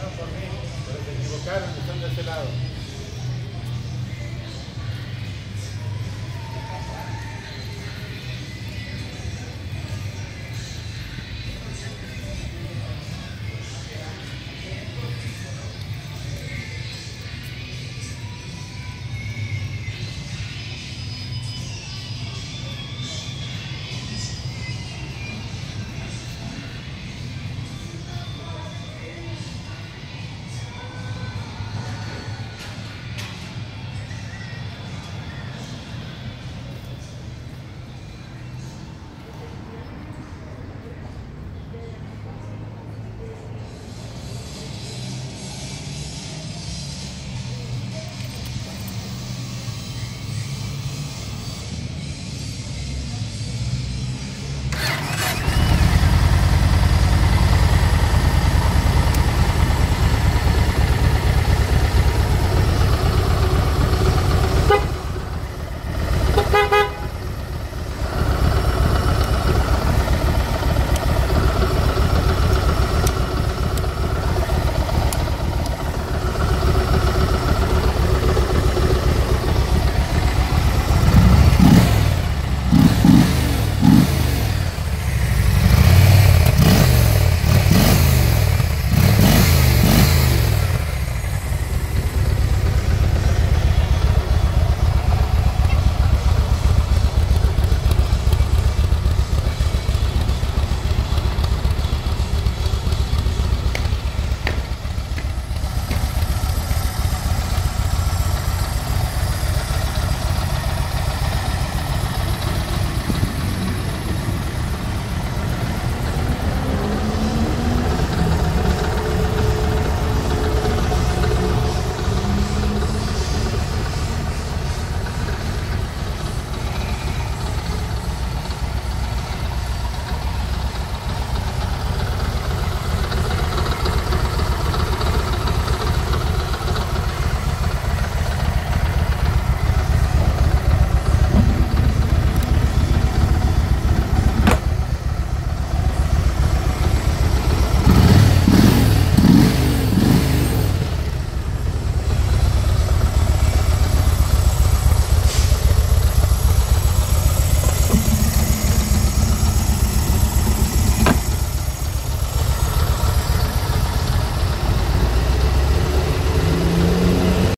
votaron por mí, pero se equivocaron, están de ese lado.